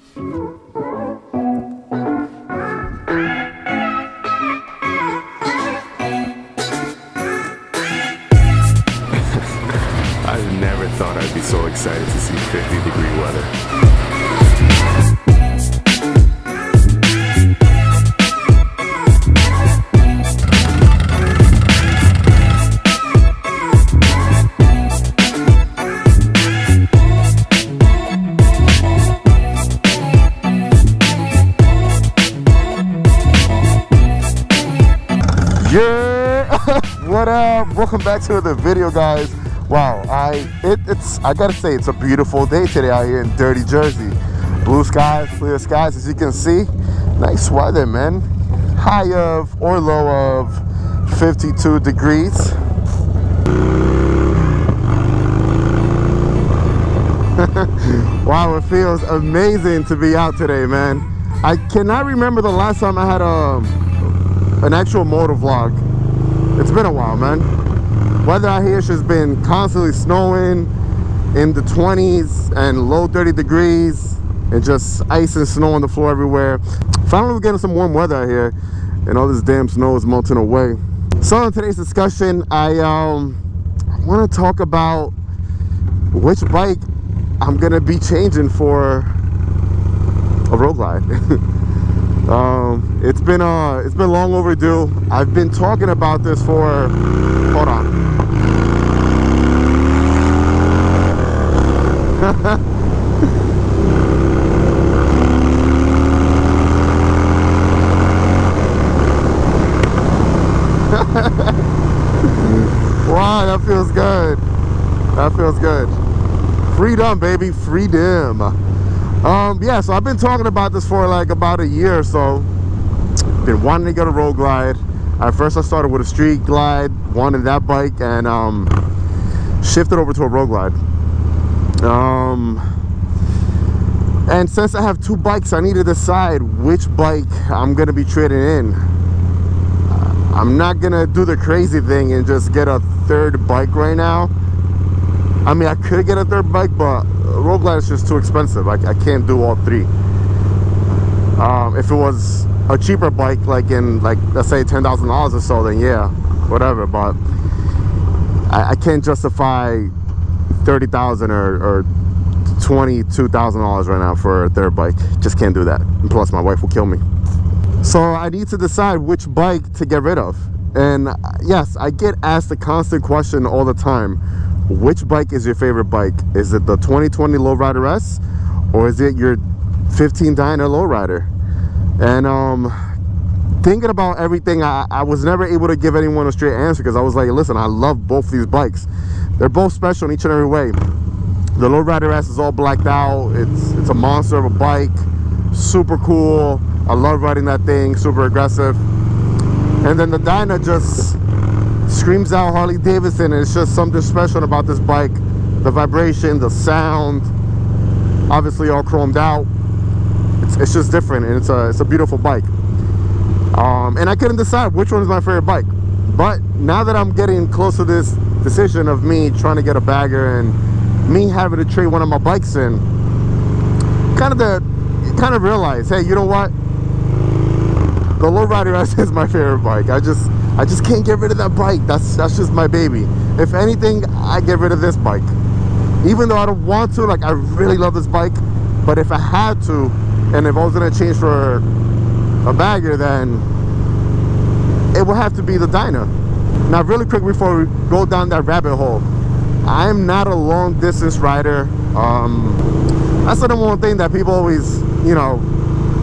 I've never thought I'd be so excited to see 50-degree weather. What up? Welcome back to the video, guys. Wow, I gotta say, it's a beautiful day today out here in dirty Jersey. Blue skies, clear skies, as you can see. Nice weather, man. High of or low of 52 degrees. Wow, it feels amazing to be out today, man. I cannot remember the last time I had an actual motor vlog. It's been a while, man. Weather out here has been constantly snowing in the 20s and low 30 degrees and just ice and snow on the floor everywhere. Finally, we're getting some warm weather out here and all this damn snow is melting away. So in today's discussion, I want to talk about which bike I'm going to be changing for a road glide. It's been long overdue. I've been talking about this for, hold on. Wow, that feels good. That feels good. Freedom, baby, freedom. Yeah, so I've been talking about this for like about a year or so. Been wanting to get a road glide. At first I started with a street glide, wanted that bike, and shifted over to a road glide. And since I have two bikes, I need to decide which bike I'm gonna be trading in. I'm not gonna do the crazy thing and just get a third bike right now. I mean, I could get a third bike, but road glide is just too expensive. I can't do all three. If it was a cheaper bike, like in, like, let's say $10,000 or so, then yeah, whatever. But I can't justify $30,000 or $22,000 right now for a third bike. Just can't do that. And plus, my wife will kill me. So I need to decide which bike to get rid of. And yes, I get asked the constant question all the time. Which bike is your favorite bike? Is it the 2020 low rider s, or is it your 15 dyna low rider? And thinking about everything, I was never able to give anyone a straight answer, because I was like, listen, I love both these bikes. They're both special in each and every way. The low rider s is all blacked out. It's a monster of a bike, super cool. I love riding that thing, super aggressive. And then the dyna just screams out Harley Davidson, and it's just something special about this bike. The vibration, the sound, obviously all chromed out. It's just different, and it's a beautiful bike. And I couldn't decide which one is my favorite bike. But now that I'm getting close to this decision of me trying to get a bagger and me having to trade one of my bikes in, kind of realize, hey, you know what? The low rider S is my favorite bike. I just can't get rid of that bike. That's just my baby. If anything, I get rid of this bike. Even though I don't want to, like, I really love this bike, but if I had to, and if I was gonna change for a bagger, then it would have to be the dyna. Now, really quick before we go down that rabbit hole, I'm not a long distance rider. That's the number one thing that people always, you know,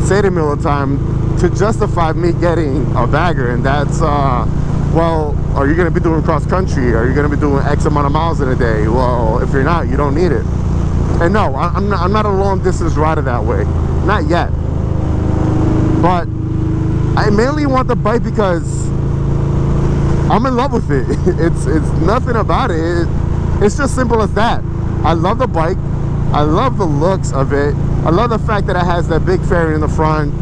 say to me all the time, to justify me getting a bagger, and that's, well, are you gonna be doing cross country? Are you gonna be doing X amount of miles in a day? Well, if you're not, you don't need it. And no, I'm not a long distance rider that way, not yet. But I mainly want the bike because I'm in love with it. It's nothing about it. It's just simple as that. I love the bike. I love the looks of it. I love the fact that it has that big fairing in the front.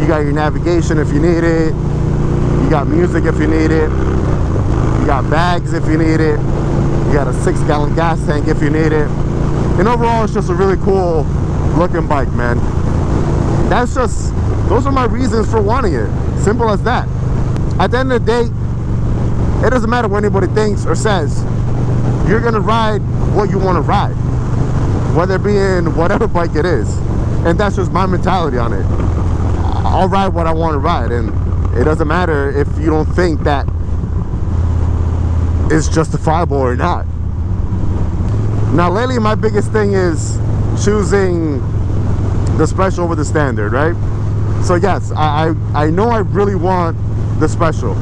You got your navigation if you need it. You got music if you need it. You got bags if you need it. You got a 6-gallon gas tank if you need it. And overall, it's just a really cool looking bike, man. That's just, those are my reasons for wanting it. Simple as that. At the end of the day, it doesn't matter what anybody thinks or says. You're gonna ride what you want to ride, whether it be in whatever bike it is. And that's just my mentality on it. I'll ride what I want to ride, and it doesn't matter if you don't think that it's justifiable or not. Now lately my biggest thing is choosing the special over the standard, right? So yes, I know I really want the special,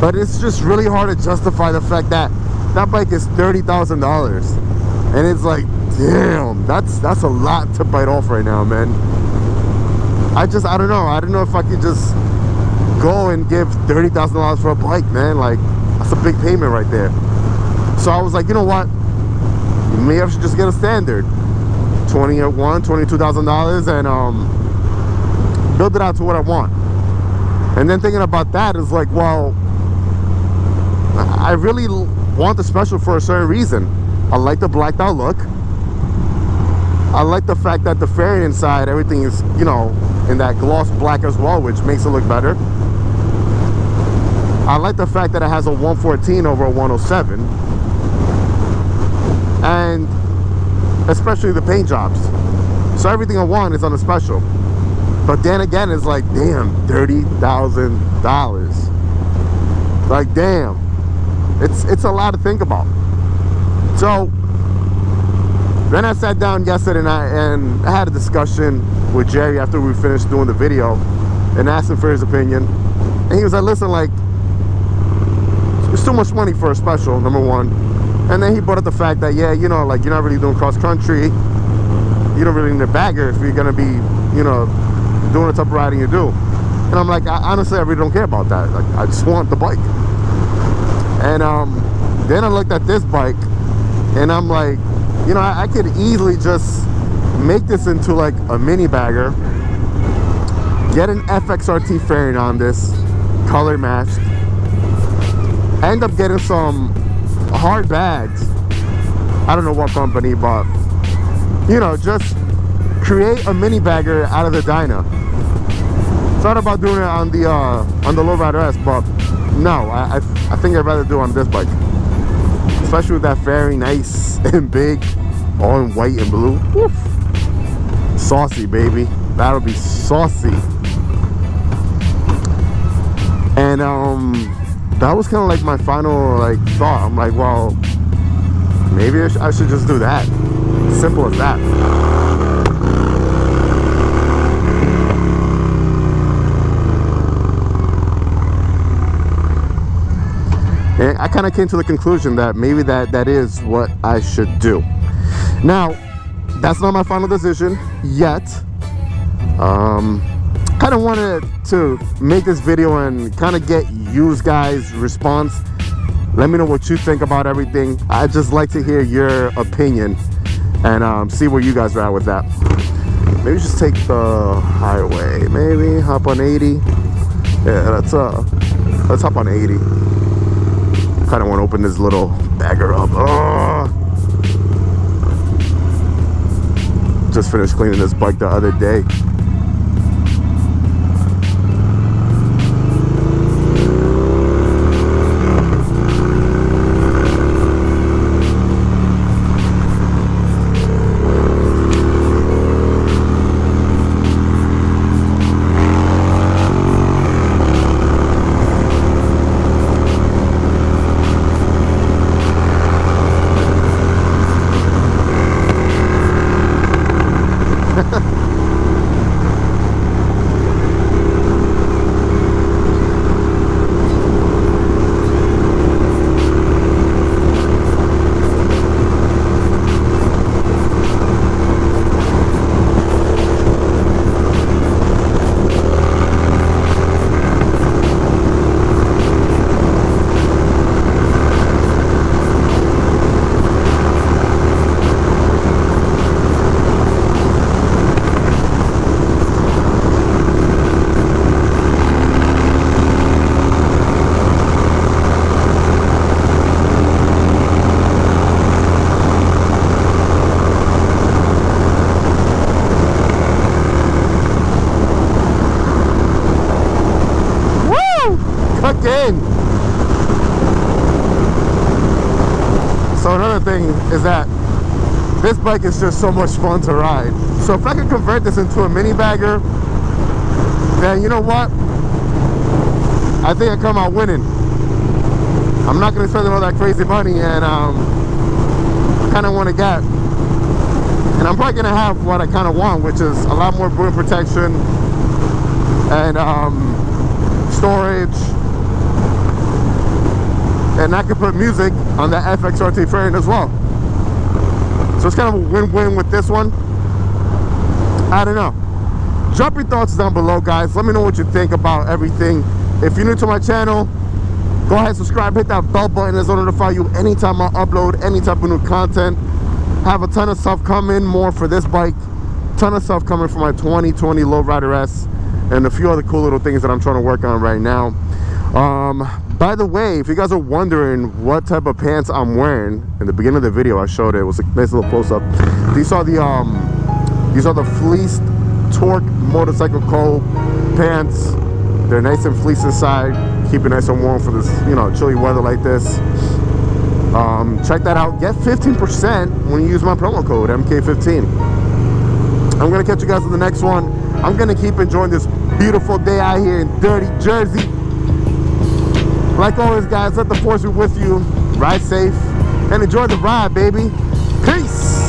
but it's just really hard to justify the fact that that bike is $30,000, and it's like, damn, that's a lot to bite off right now, man. I don't know. I don't know if I could just go and give $30,000 for a bike, man. Like, that's a big payment right there. So I was like, you know what? Maybe I should just get a standard, $22,000, and build it out to what I want. And then thinking about that is like, well, I really want the special for a certain reason. I like the blacked out look. I like the fact that the fairing inside, everything is, you know, in that gloss black as well, which makes it look better. I like the fact that it has a 114 over a 107. And especially the paint jobs. So everything I want is on the special. But then again, it's like, damn, $30,000. Like, damn, it's a lot to think about. So then I sat down yesterday and I had a discussion with Jerry after we finished doing the video, and asked him for his opinion. And he was like, listen, like, it's too much money for a special, number one. And then he brought up the fact that, yeah, you know, like, you're not really doing cross country, you don't really need a bagger if you're gonna be, you know, doing the type of riding you do. And I'm like, honestly, I really don't care about that. Like, I just want the bike. And then I looked at this bike, and I'm like, you know, I could easily just make this into like a mini bagger, get an FXRT fairing on this, color matched, end up getting some hard bags. I don't know what company, but, you know, just create a mini bagger out of the Dyna. Thought about doing it on the low rider s, but no, I think I'd rather do it on this bike, especially with that fairing, nice and big, all in white and blue. Woof. Saucy, baby. That'll be saucy. And that was kind of like my final like thought. I'm like, well, maybe I should just do that. Simple as that. And I kind of came to the conclusion that maybe that is what I should do. Now, that's not my final decision yet. Kind of wanted to make this video and kind of get you guys' response. Let me know what you think about everything. I'd just like to hear your opinion and see where you guys are at with that. Maybe just take the highway. Maybe hop on 80. Yeah, let's hop on 80. I kind of want to open this little bagger up. Oh! Just finished cleaning this bike the other day. is that this bike is just so much fun to ride. So if I could convert this into a mini bagger, then you know what? I think I come out winning. I'm not gonna spend all that crazy money, and I kinda wanna get, and I'm probably gonna have what I kinda want, which is a lot more boot protection and storage. And I could put music on that FXRT fairing as well. So it's kind of a win-win with this one. I don't know. Drop your thoughts down below, guys. Let me know what you think about everything. If you're new to my channel, go ahead, subscribe, hit that bell button. It'll notify you anytime I upload any type of new content. Have a ton of stuff coming, more for this bike. Ton of stuff coming for my 2020 low rider s, and a few other cool little things that I'm trying to work on right now. By the way, if you guys are wondering what type of pants I'm wearing, in the beginning of the video I showed it. It was a nice little close-up. These are the fleeced Torque Motorcycle Co. pants. They're nice and fleece inside, keep it nice and warm for this, you know, chilly weather like this. Check that out. Get 15% when you use my promo code MK15. I'm gonna catch you guys in the next one. I'm gonna keep enjoying this beautiful day out here in dirty Jersey. Like always, guys, let the force be with you. Ride safe and enjoy the ride, baby. Peace.